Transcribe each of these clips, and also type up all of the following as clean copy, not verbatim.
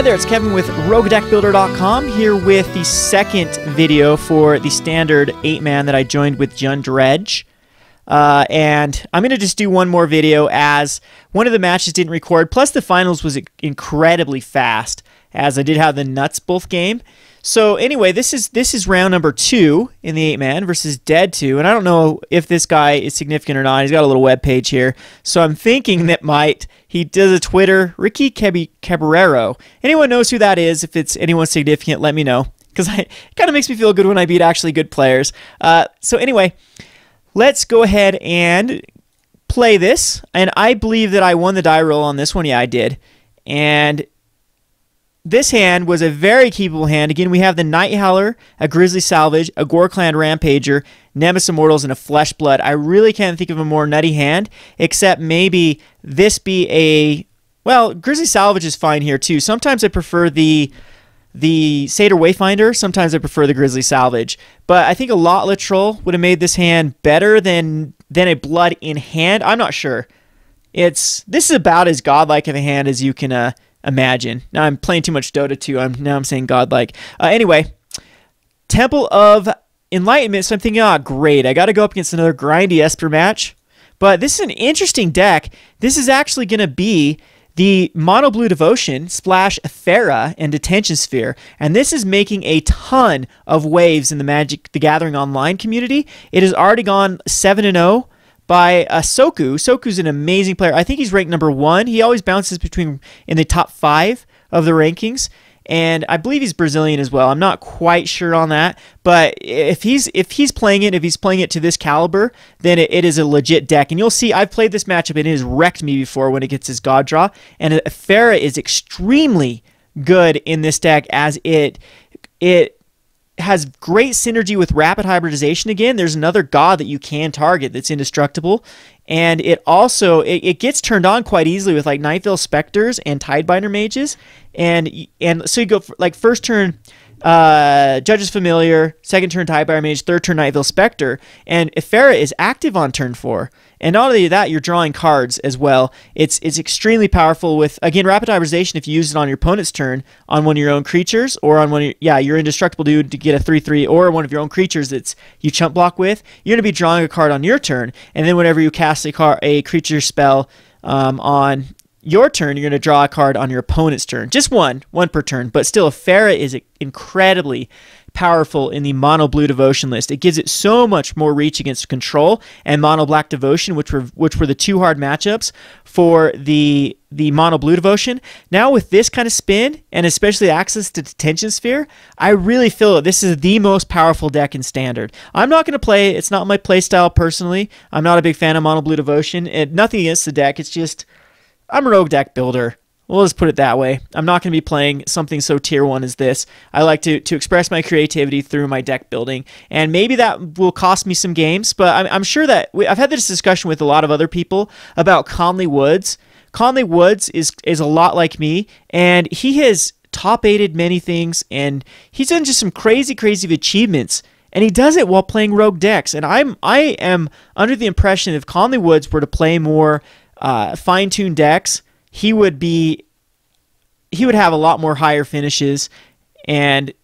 Hi there, it's Kevin with RogueDeckBuilder.com here with the second video for the standard 8-man that I joined with Jund Dredge. And I'm going to just do one more video as one of the matches didn't record, plus the finals was incredibly fast as I did have the nuts both game. So anyway, this is round number 2 in the 8-man versus Dead 2, and I don't know if this guy is significant or not. He's got a little web page here, so I'm thinking that he does a Twitter, Ricky Kebby Cabrero. Anyone knows who that is? If it's anyone significant, let me know, because it kind of makes me feel good when I beat actually good players. So anyway, let's go ahead and play this, and I believe that I won the die roll on this one. Yeah, I did, and this hand was a very keepable hand. Again, we have the Nighthowler, a Grizzly Salvage, a Ghor-Clan Rampager, Nemesis of Mortals, and a Flesh Blood. I really can't think of a more nutty hand, except maybe this be a... Well, Grizzly Salvage is fine here, too. Sometimes I prefer the Seder Wayfinder. Sometimes I prefer the Grizzly Salvage. But I think a Lotleth Troll would have made this hand better than a Blood in hand. I'm not sure. This is about as godlike of a hand as you can... imagine. Now I'm playing too much Dota 2. Now I'm saying godlike. Anyway, Temple of Enlightenment. So I'm thinking, ah, great. I got to go up against another grindy Esper match. But this is an interesting deck. This is actually going to be the Mono Blue Devotion, Splash, Ephera, and Detention Sphere. And this is making a ton of waves in the Magic the Gathering Online community. It has already gone 7-0. By Soku. Soku's an amazing player. I think he's ranked number 1. He always bounces in the top 5 of the rankings, and I believe he's Brazilian as well. I'm not quite sure on that, but if he's playing it to this caliber, then it is a legit deck. And you'll see, I've played this matchup and it has wrecked me before when it gets his God Draw. And Ephera is extremely good in this deck as it has great synergy with Rapid Hybridization. Again, there's another god that you can target that's indestructible, and it also gets turned on quite easily with like Nightveil Specters and Tidebinder Mages, and so you go for, like, first turn Judge's Familiar, second turn Tidebinder Mage, third turn Nightveil Specter, and Ephera is active on turn 4. And not only that, you're drawing cards as well. It's extremely powerful with, again, Rapid Hybridization. If you use it on your opponent's turn, on one of your own creatures, or on one of your indestructible dude to get a 3/3, or one of your own creatures that's you chump block with, you're going to be drawing a card on your turn. And then whenever you cast a creature spell on your turn, you're going to draw a card on your opponent's turn. Just one per turn. But still, Ephera is incredibly powerful in the Mono Blue Devotion list. It gives it so much more reach against Control and Mono Black Devotion, which were the two hard matchups for the Mono Blue Devotion. Now with this kind of spin, and especially access to Detention Sphere, I really feel that this is the most powerful deck in Standard. I'm not going to play, it's not my playstyle personally. I'm not a big fan of Mono Blue Devotion. Nothing against the deck, it's just, I'm a rogue deck builder. We'll just put it that way. I'm not going to be playing something so tier 1 as this. I like to express my creativity through my deck building. And maybe that will cost me some games, but I'm sure that... I've had this discussion with a lot of other people about Conley Woods. Conley Woods is a lot like me, and he has top 8'd many things, and he's done just some crazy, crazy achievements. And he does it while playing rogue decks. And I am under the impression if Conley Woods were to play more fine-tuned decks... He would have a lot more higher finishes, but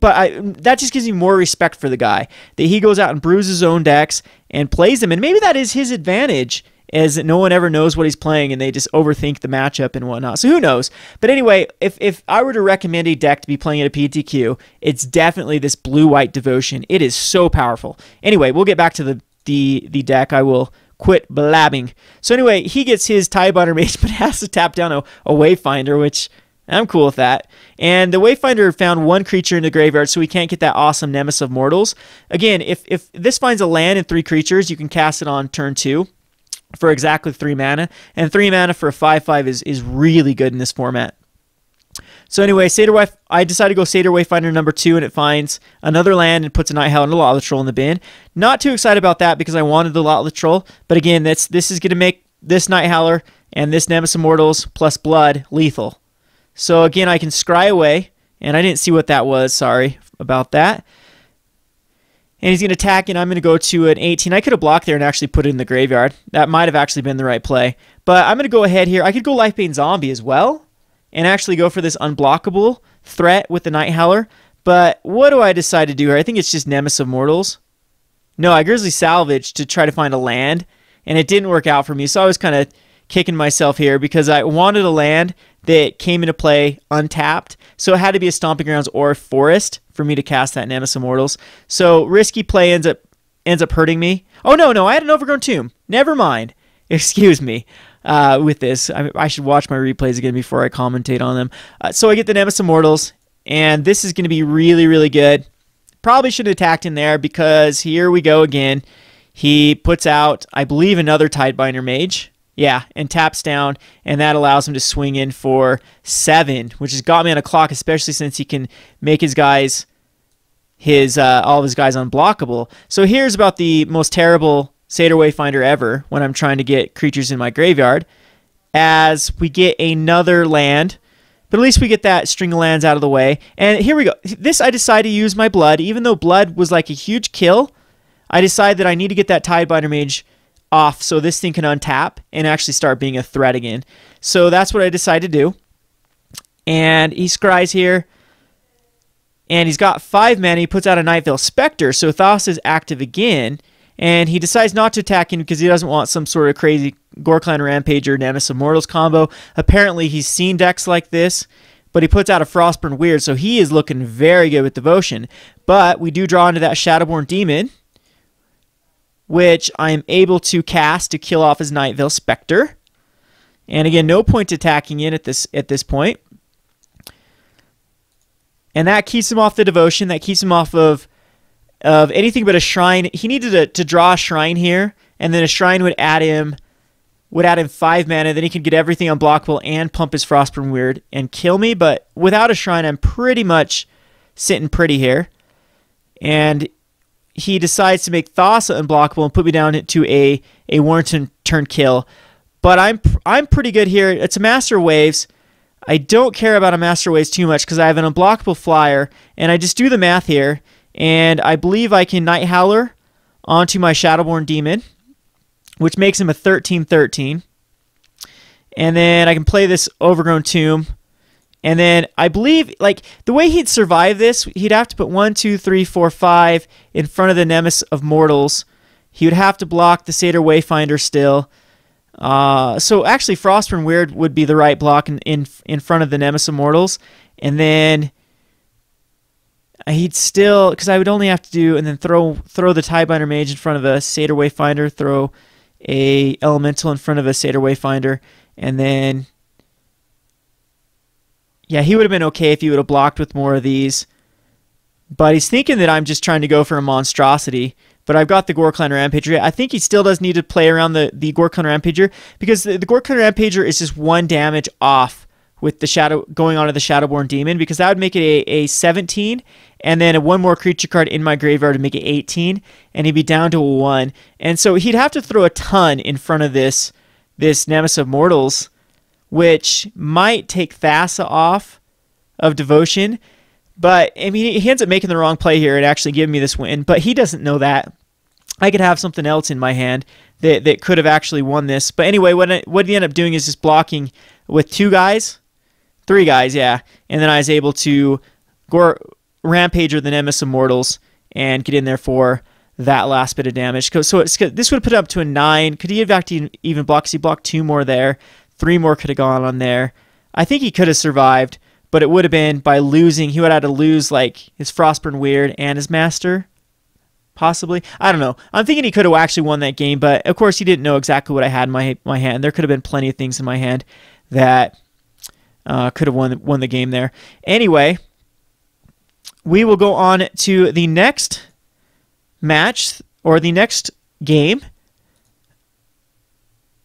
that just gives me more respect for the guy, that he goes out and brews his own decks and plays them, and maybe that is his advantage, is that no one ever knows what he's playing and they just overthink the matchup and whatnot. So who knows? But anyway, if I were to recommend a deck to be playing at a PTQ, it's definitely this Blue-White Devotion. It is so powerful. Anyway, we'll get back to the deck. I will quit blabbing. So anyway, he gets his Tidebinder Mage, but has to tap down a Wayfinder, which I'm cool with that. And the Wayfinder found one creature in the graveyard, so we can't get that awesome Nemesis of Mortals. Again, if this finds a land and 3 creatures, you can cast it on turn 2 for exactly 3 mana. And 3 mana for a 5/5 is really good in this format. So anyway, I decided to go Seder Wayfinder number 2, and it finds another land and puts a Nighthowler and a Lotleth Troll in the bin. Not too excited about that because I wanted the Lotleth Troll, but again, this is going to make this Nighthowler and this Nemesis Immortals plus Blood lethal. So again, I can scry away, and I didn't see what that was. Sorry about that. And he's going to attack, and I'm going to go to an 18. I could have blocked there and actually put it in the graveyard. That might have actually been the right play. But I'm going to go ahead here. I could go Lifebane Zombie as well. and actually go for this unblockable threat with the Nighthowler. But what do I decide to do here? I think it's just Nemesis of Mortals. No, I Grizzly Salvage to try to find a land, and it didn't work out for me, so I was kind of kicking myself here because I wanted a land that came into play untapped, so it had to be a Stomping Grounds or a Forest for me to cast that Nemesis of Mortals. So risky play ends up hurting me. Oh, no, I had an Overgrown Tomb. Never mind. Excuse me with this. I should watch my replays again before I commentate on them. So I get the Nemesis of Mortals, and this is going to be really, really good. Probably should have attacked in there because here we go again. He puts out, I believe, another Tidebinder Mage. Yeah, and taps down, and that allows him to swing in for 7, which has got me on a clock, especially since he can make his guys, all of his guys unblockable. So here's about the most terrible Seder Wayfinder ever when I'm trying to get creatures in my graveyard. As we get another land. But at least we get that string of lands out of the way. And here we go. This, I decide to use my blood. Even though blood was like a huge kill, I decide that I need to get that Tidebinder Mage off so this thing can untap and actually start being a threat again. So that's what I decide to do. And he scries here. And he's got 5 mana. He puts out a Nightveil Specter. So Thas is active again. And he decides not to attack him because he doesn't want some sort of crazy Ghor-Clan Rampager Nemesis of Mortals combo. Apparently, he's seen decks like this, but he puts out a Frostburn Weird, so he is looking very good with Devotion. But we do draw into that Shadowborn Demon, which I'm able to cast to kill off his Nightveil Specter. And again, no point attacking in at this point. And that keeps him off the Devotion. That keeps him off of anything but a shrine. He needed to draw a shrine here, and then a shrine would add him 5 mana, then he could get everything unblockable and pump his Frostburn Weird and kill me. But without a shrine, I'm pretty much sitting pretty here. And he decides to make Thassa unblockable and put me down to a Warrington turn kill. But I'm pretty good here. It's a Master of Waves. I don't care about a Master of Waves too much because I have an unblockable flyer, and I just do the math here. And I believe I can Nighthowler onto my Shadowborn Demon, which makes him a 13-13. And then I can play this Overgrown Tomb. And then I believe, like, the way he'd survive this, he'd have to put 1, 2, 3, 4, 5 in front of the Nemesis of Mortals. He would have to block the Seder Wayfinder still. So actually, Frostburn Weird would be the right block in front of the Nemesis of Mortals. And then he'd still, because I would only have to do, and then throw the Tidebinder Mage in front of a Seder Wayfinder, throw a Elemental in front of a Seder Wayfinder, and then, yeah, he would have been okay if he would have blocked with more of these. But he's thinking that I'm just trying to go for a monstrosity, but I've got the Ghor-Clan Rampager. I think he still does need to play around the Ghor-Clan Rampager, because the Ghor-Clan Rampager is just 1 damage off with the shadow going on to the Shadowborn Demon, because that would make it a 17, and then one more creature card in my graveyard to make it 18, and he'd be down to a 1. And so he'd have to throw a ton in front of this Nemesis of Mortals, which might take Thassa off of Devotion. But I mean, he ends up making the wrong play here and actually giving me this win, but he doesn't know that. I could have something else in my hand that could have actually won this. But anyway, what he ended up doing is just blocking with 3 guys, yeah. And then I was able to Rampager the Nemesis of Mortals and get in there for that last bit of damage. So this would have put it up to a 9. Could he have actually even blocked? He blocked 2 more there. 3 more could have gone on there. I think he could have survived, but it would have been by losing. He would have had to lose like his Frostburn Weird and his Master, possibly. I don't know. I'm thinking he could have actually won that game, but of course he didn't know exactly what I had in my hand. There could have been plenty of things in my hand that could have won the game there. Anyway, we will go on to the next match, or the next game.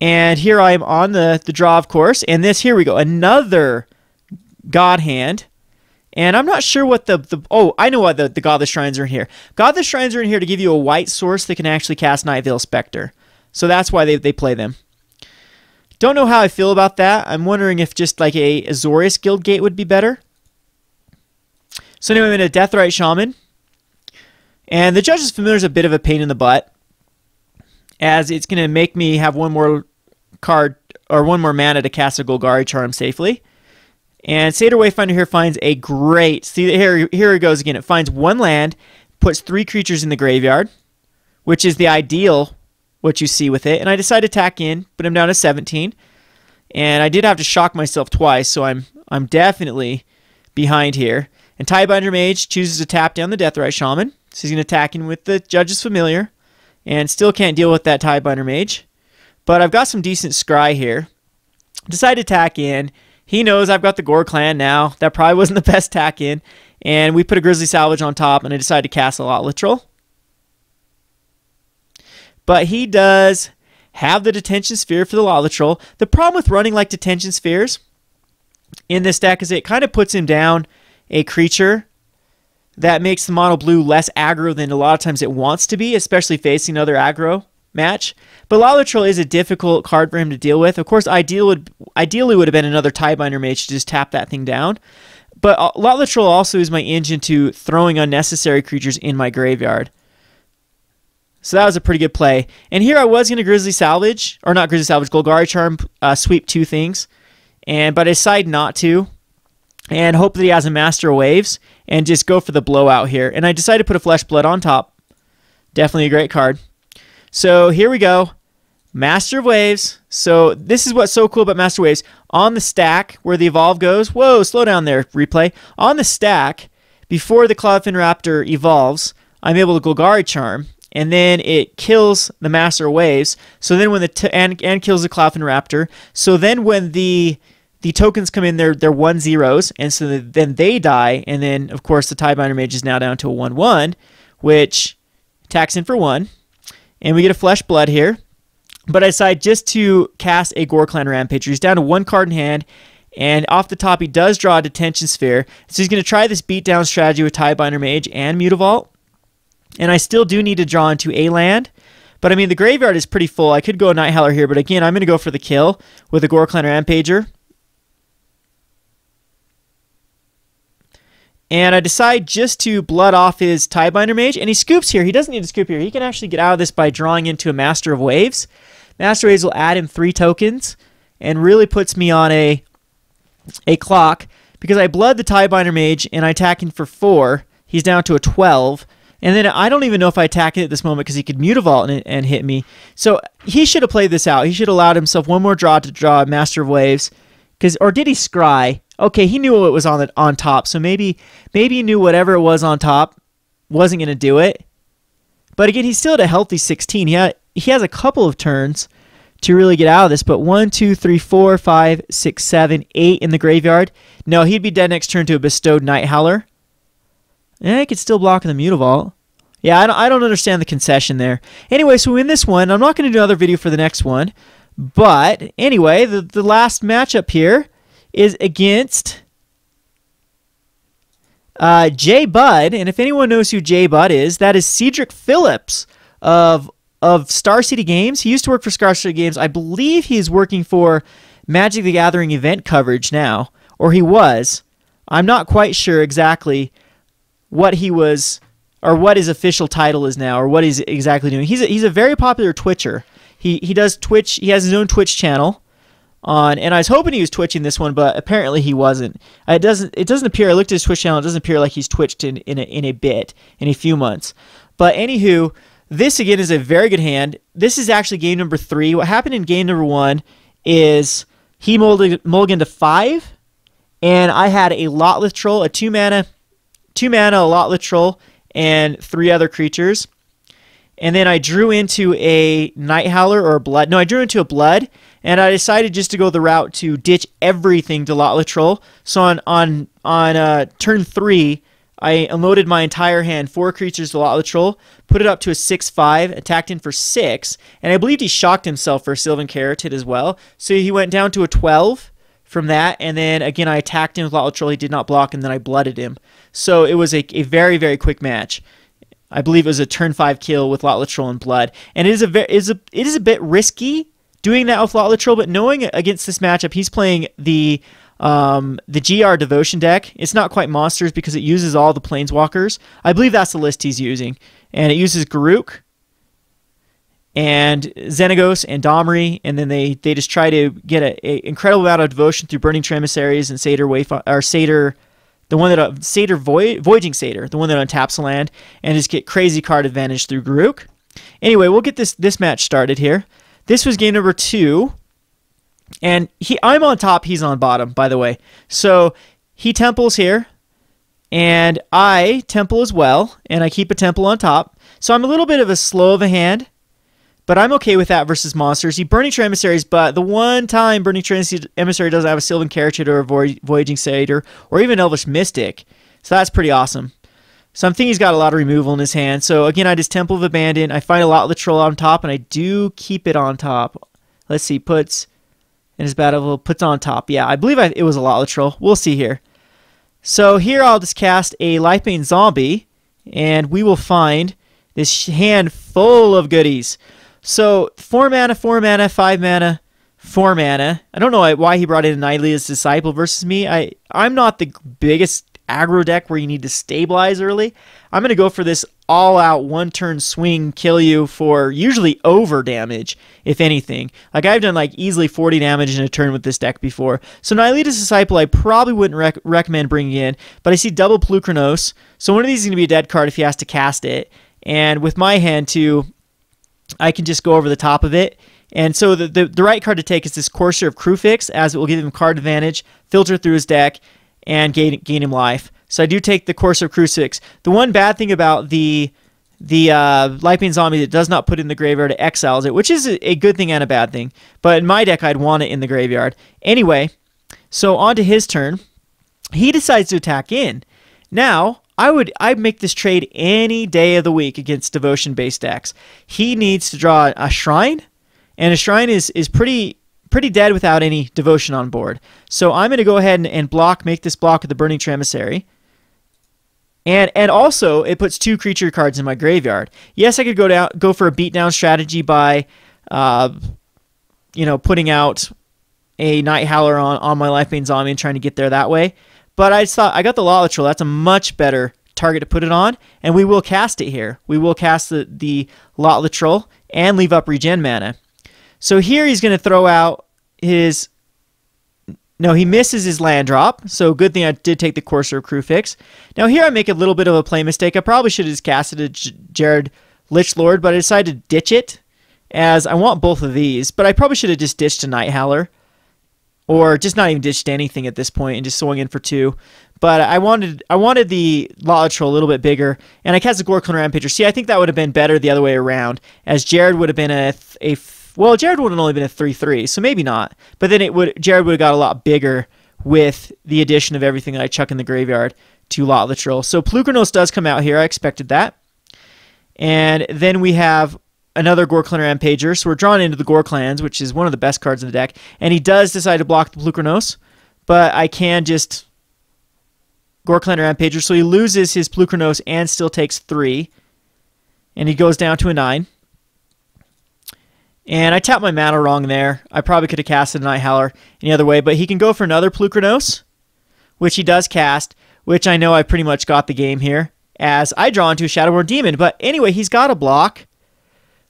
And here I am on the draw, of course. And this, here we go, another God Hand. And I'm not sure what oh, I know why the Godless Shrines are in here. Godless Shrines are in here to give you a white source that can actually cast Nightveil Specter. So that's why they play them. Don't know how I feel about that. I'm wondering if just like a Azorius Guild Gate would be better. So anyway, I'm in a Deathrite Shaman. And the Judge's Familiar is a bit of a pain in the butt, as it's going to make me have 1 more card, or 1 more mana to cast a Golgari Charm safely. And Seder Wayfinder here finds a great... See, here it goes again. It finds one land, puts three creatures in the graveyard, which is the ideal, what you see with it. And I decide to tack in, but I'm down to 17. And I did have to shock myself twice, so I'm definitely behind here. And Tidebinder Mage chooses to tap down the Deathrite Shaman. So he's going to attack in with the Judge's Familiar. And still can't deal with that Tidebinder Mage. But I've got some decent scry here. Decide to tack in. He knows I've got the Ghor-Clan now. That probably wasn't the best tack in. And we put a Grizzly Salvage on top, and I decide to cast a Lotleth Troll. But he does have the Detention Sphere for the Lotleth Troll. The problem with running like Detention Spheres in this deck is it kind of puts him down a creature that makes the Mono Blue less aggro than a lot of times it wants to be, especially facing another aggro match. But Lotleth Troll is a difficult card for him to deal with. Of course, ideally would have been another Tidebinder Mage to just tap that thing down. But Lotleth Troll also is my engine to throwing unnecessary creatures in my graveyard. So that was a pretty good play. And here I was going to Grizzly Salvage, or not Grizzly Salvage, Golgari Charm, sweep two things. But I decided not to, and hope that he has a Master of Waves, and just go for the blowout here. And I decided to put a Flesh Blood on top. Definitely a great card. So here we go. Master of Waves. So this is what's so cool about Master of Waves. On the stack, where the Evolve goes, whoa, slow down there, replay. On the stack, before the Cloudfin Raptor evolves, I'm able to Golgari Charm, and then it kills the Master of Waves. So then when and kills the Cloudfin Raptor. So then when the tokens come in, they're 1/0s, and so then they die, and then of course the Tidebinder Mage is now down to a 1/1, which attacks in for 1, and we get a Flesh Blood here. But I decide just to cast a Ghor-Clan Rampager. He's down to one card in hand, and off the top he does draw a Detention Sphere, so he's going to try this beatdown strategy with Tidebinder Mage and Mutavault. And I still do need to draw into a land, but I mean the graveyard is pretty full. I could go a Nighthowler here, but again I'm going to go for the kill with a Ghor-Clan Rampager. And I decide just to blood off his Tidebinder Mage. And he scoops here. He doesn't need to scoop here. He can actually get out of this by drawing into a Master of Waves. Master of Waves will add him 3 tokens. And really puts me on a clock. Because I blood the Tidebinder Mage and I attack him for 4. He's down to a 12. And then I don't even know if I attack it at this moment because he could Mutavault and hit me. So he should have played this out. He should have allowed himself one more draw to draw a Master of Waves. Or did he scry? Okay, he knew it was on top, so maybe he knew whatever it was on top wasn't going to do it. But again, he's still at a healthy 16. He has a couple of turns to really get out of this, but 1, 2, 3, 4, 5, 6, 7, 8 in the graveyard. No, he'd be dead next turn to a bestowed Nighthowler. And I could still block the Mutavault. Yeah, I don't understand the concession there. Anyway, so in this one, I'm not going to do another video for the next one. But anyway, the last matchup here is against J. Budd, and if anyone knows who J. Budd is, that is Cedric Phillips of Star City Games. He used to work for Star City Games. I believe he's working for Magic the Gathering event coverage now, or he was. I'm not quite sure exactly what he was, or what his official title is now, or what he's exactly doing. He's a very popular Twitcher. He does Twitch. He has his own Twitch channel. And I was hoping he was twitching this one, but apparently he wasn't. It doesn't appear. I looked at his Twitch channel. It doesn't appear like he's twitched in a few months. But anywho, this again is a very good hand. This is actually game number 3. What happened in game number 1 is he mulliganed to 5, and I had a Lotleth Troll, a 2 mana Lotleth Troll, and 3 other creatures. And then I drew into a Nighthowler or a Blood. No, I drew into a Blood, and I decided just to go the route to ditch everything to Lotleth Troll. So on turn 3, I unloaded my entire hand, 4 creatures to Lotleth Troll, put it up to a 6/5, attacked in for 6, and I believed he shocked himself for a Sylvan Caryatid as well. So he went down to a 12 from that, and then again I attacked him with Lotleth Troll. He did not block, and then I blooded him. So it was a very, very quick match. I believe it was a turn 5 kill with Lotleth Troll and Blood. And it is a bit risky doing that with Lotleth Troll, but knowing against this matchup, he's playing the GR Devotion deck. It's not quite monsters because it uses all the Planeswalkers. I believe that's the list he's using. And it uses Garruk. and Xenagos and Domri, and then they just try to get an incredible amount of devotion through Burning-Tree Emissaries and Seder Wayfinder, or Seder, the one that Seder Voyaging Satyr, the one that untaps the land, and just get crazy card advantage through Garruk. Anyway, we'll get this match started here. This was game number 2, and I'm on top, he's on bottom, by the way. So he temples here, and I temple as well, and I keep a temple on top. So I'm a little bit of a slow of a hand, but I'm okay with that versus monsters. He Burning-Tree Emissaries, but the one time Burning-Tree Emissary doesn't have a Sylvan Caryatid or a Voyaging Satyr or even Elvish Mystic, so that's pretty awesome. So I'm thinking he's got a lot of removal in his hand. So again, I just Temple of Abandon. I find a Lotleth Troll on top, and I do keep it on top. Let's see, puts in his battle, puts on top. Yeah, I believe it was a Lotleth Troll. We'll see here. So here I'll just cast a Lifebane Zombie, and we will find this hand full of goodies. So 4 mana, 4 mana, 5 mana, 4 mana. I don't know why he brought in Nihilus Disciple versus me. I'm not the biggest aggro deck where you need to stabilize early. I'm going to go for this all-out one-turn swing, kill you for usually over damage, if anything. Like I've done like easily 40 damage in a turn with this deck before. So Nihilus Disciple I probably wouldn't recommend bringing in, but I see double Polukranos. So one of these is going to be a dead card if he has to cast it. And with my hand too, I can just go over the top of it. And so the right card to take is this Courser of Krufix, as it will give him card advantage, filter through his deck, and gain him life. So I do take the Courser of Krufix. The one bad thing about the Lifebane Zombie that does not put in the graveyard, it exiles it, which is a good thing and a bad thing. But in my deck, I'd want it in the graveyard. Anyway, so on to his turn. He decides to attack in. Now, I'd make this trade any day of the week against devotion-based decks. He needs to draw a shrine, and a shrine is pretty dead without any devotion on board. So I'm going to go ahead and block, make this block with the Burning-Tree Emissary. And also, it puts 2 creature cards in my graveyard. Yes, I could go for a beatdown strategy by, putting out a Nighthowler on my Lifebane Zombie and trying to get there that way. But I just thought, I got the Lotleth Troll. That's a much better target to put it on. And we will cast it here. We will cast the Lotleth Troll and leave up regen mana. So here he's going to throw out his... No, he misses his land drop. So good thing I did take the Courser of Krufix. Now here I make a little bit of a play mistake. I probably should have just casted a Jared Lichlord, but I decided to ditch it, as I want both of these. But I probably should have just ditched a Nighthowler, or just not even ditched anything at this point and just swung in for 2. But I wanted the Lotleth Troll a little bit bigger, and I cast the Ghor-Clan Rampager. See, I think that would have been better the other way around, as Jared would have been well, Jared would have only been a 3/3, so maybe not. But then Jared would have got a lot bigger with the addition of everything that I chuck in the graveyard to Lotleth Troll. So Polukranos does come out here. I expected that. And then we have another Ghor-Clan Rampager, so we're drawn into the Ghor-Clans, which is one of the best cards in the deck, and he does decide to block the Polukranos, but I can just Ghor-Clan Rampager, so he loses his Polukranos and still takes 3, and he goes down to a 9. And I tapped my mana wrong there. I probably could have casted a Nighthowler any other way, but he can go for another Polukranos, which he does cast, which I know I pretty much got the game here, as I draw into a Shadowborn Demon, but anyway, he's got a block.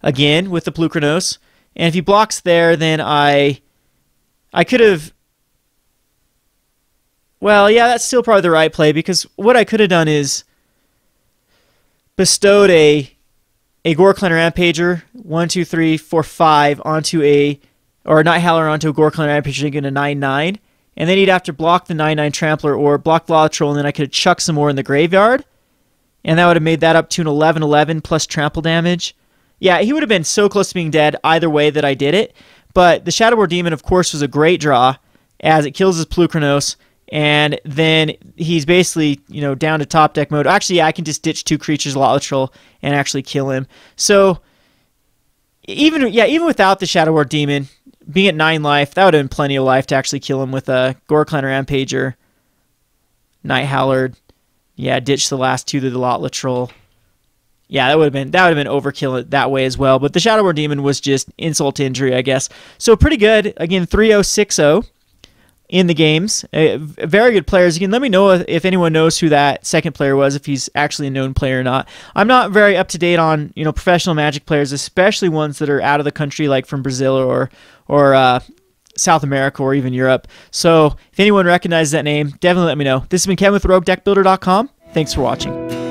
Again, with the Polukranos. And if he blocks there, then I could have... Well, yeah, that's still probably the right play, because what I could have done is bestowed a Ghor-Clan Rampager, 1, 2, 3, 4, 5, onto a... Or a Nighthowler onto a Ghor-Clan Rampager, and a 9/9. And then he'd have to block the 9/9 Trampler, or block Lotleth Troll, and then I could have chucked some more in the graveyard. And that would have made that up to an 11/11 plus trample damage. Yeah, he would have been so close to being dead either way that I did it. But the Shadowborn Demon, of course, was a great draw, as it kills his Polukranos, and then he's basically, down to top deck mode. Actually, yeah, I can just ditch 2 creatures, Lotleth Troll, and actually kill him. So, even without the Shadowborn Demon, being at 9 life, that would have been plenty of life to actually kill him with a Ghor-Clan Rampager, Nighthowler, yeah, ditch the last 2 to the Lotleth Troll. Yeah, that would have been overkill that way as well. But the Shadowborn Demon was just insult to injury, I guess. So pretty good. Again, 3-0, 6-0 in the games. Very good players. You can let me know if anyone knows who that second player was, if he's actually a known player or not. I'm not very up to date on, you know, professional Magic players, especially ones that are out of the country, like from Brazil or South America or even Europe. So if anyone recognizes that name, definitely let me know. This has been Kevin with RogueDeckBuilder.com. Thanks for watching.